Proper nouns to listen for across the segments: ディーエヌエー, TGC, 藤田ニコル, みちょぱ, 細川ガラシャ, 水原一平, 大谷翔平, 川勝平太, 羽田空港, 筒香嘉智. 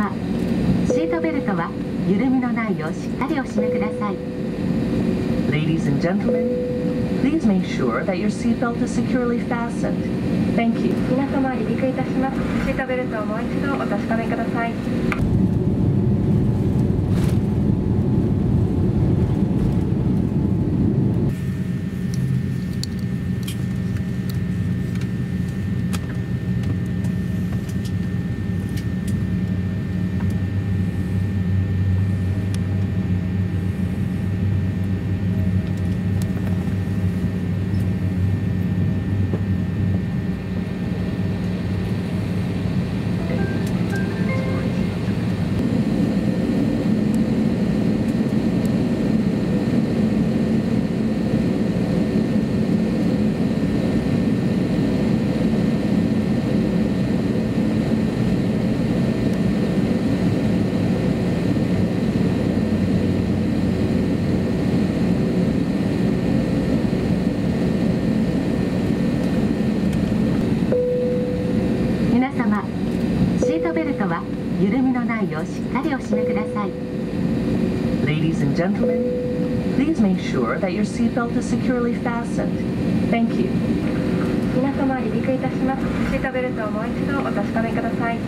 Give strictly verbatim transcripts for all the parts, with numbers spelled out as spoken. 様、シートベルトは緩みのないようしっかりお締めください。 Ladies and gentlemen, please make sure that your seatbelt is securely fastened. Thank you. 皆様、離陸いたします。シートベルトをもう一度お確かめください。緩みのないようしっかりお締めください。 Ladies and gentlemen, please make sure that your seatbelt is securely fastened. Thank you. 皆様、離陸いたします。シートベルトをもう一度お確かめください。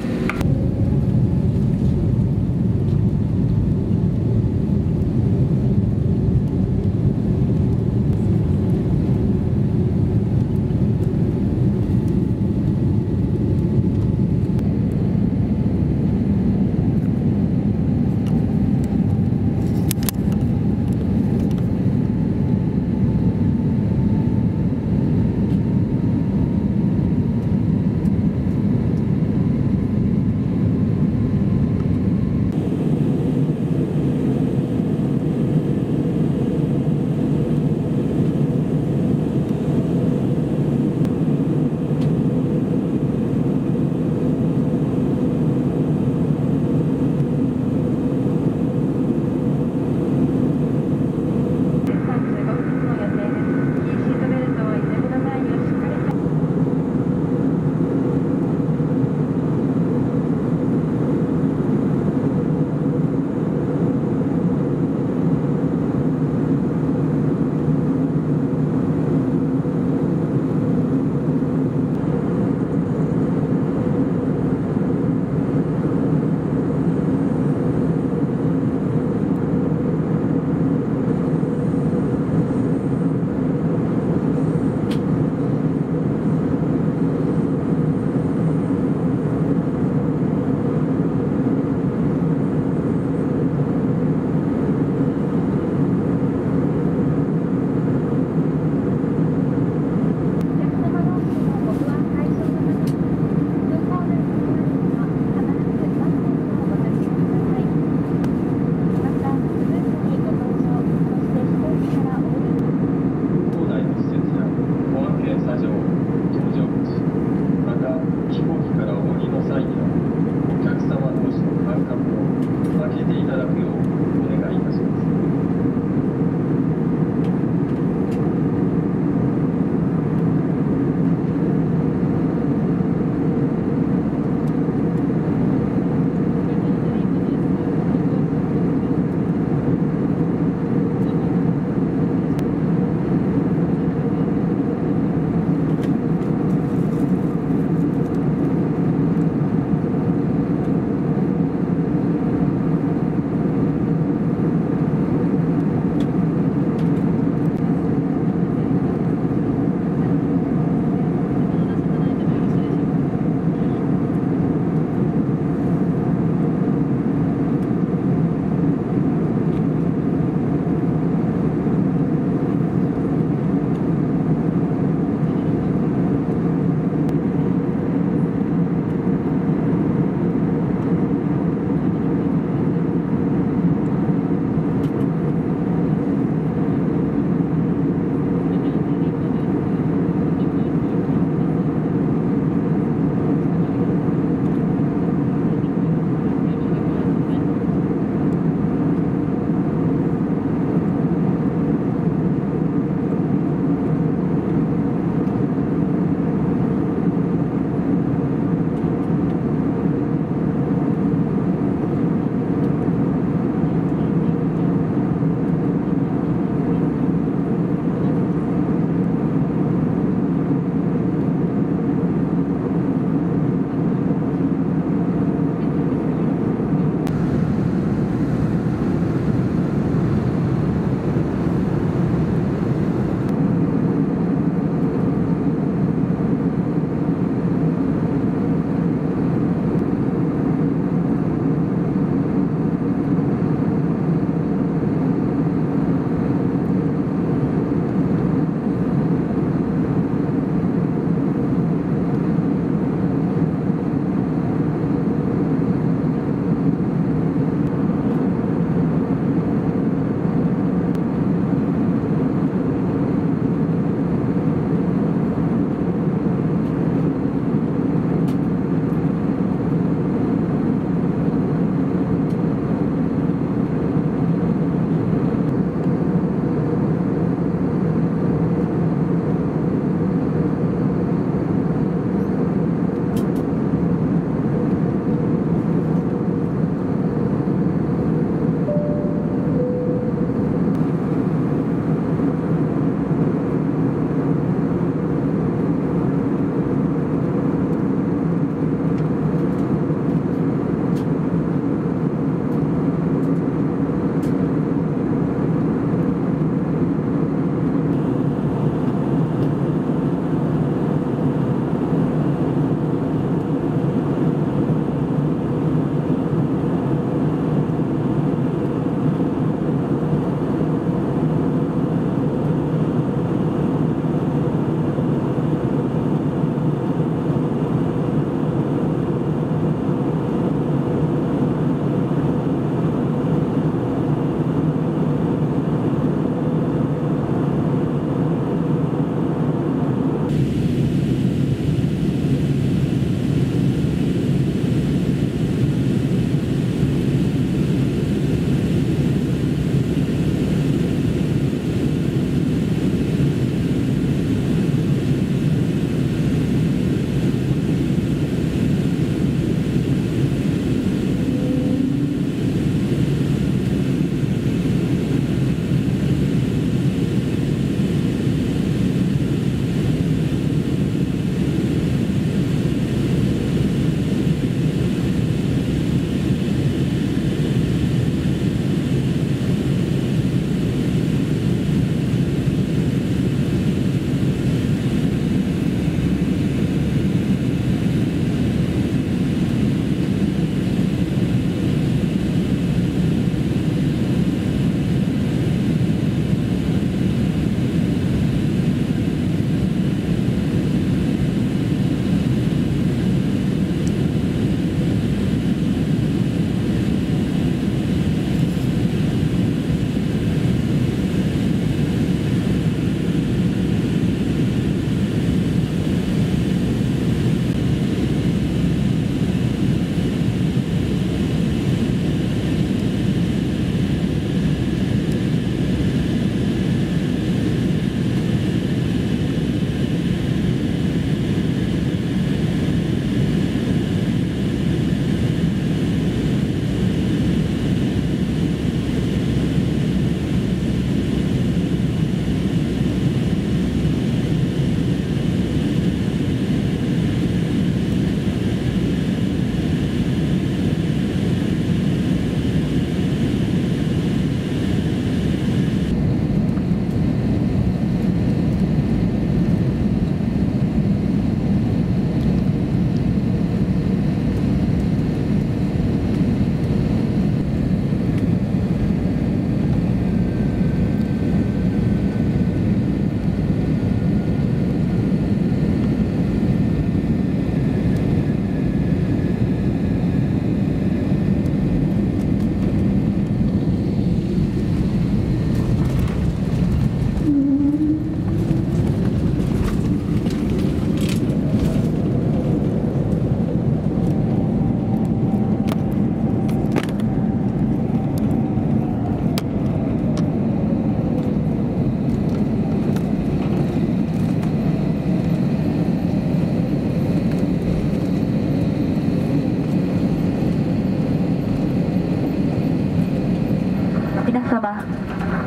様、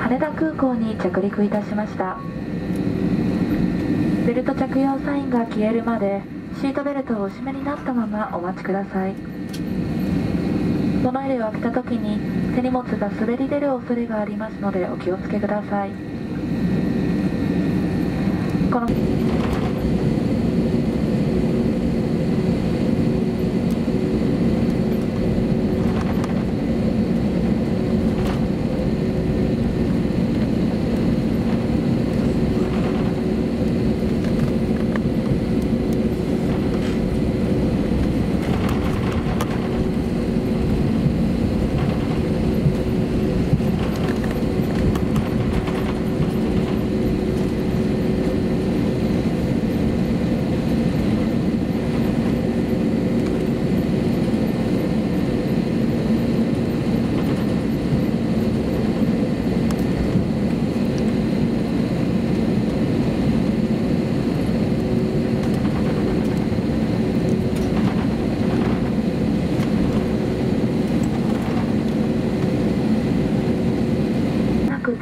羽田空港に着陸いたしました。ベルト着用サインが消えるまでシートベルトをお締めになったままお待ちください。モノレールを開けた時に手荷物が滑り出る恐れがありますのでお気をつけください。この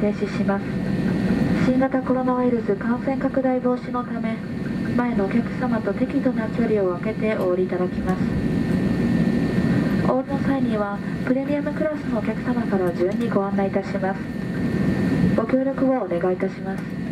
停止します。新型コロナウイルス感染拡大防止のため、前のお客様と適度な距離を空けてお降りいただきます。お降りの際にはプレミアムクラスのお客様から順にご案内いたします。ご協力をお願いいたします。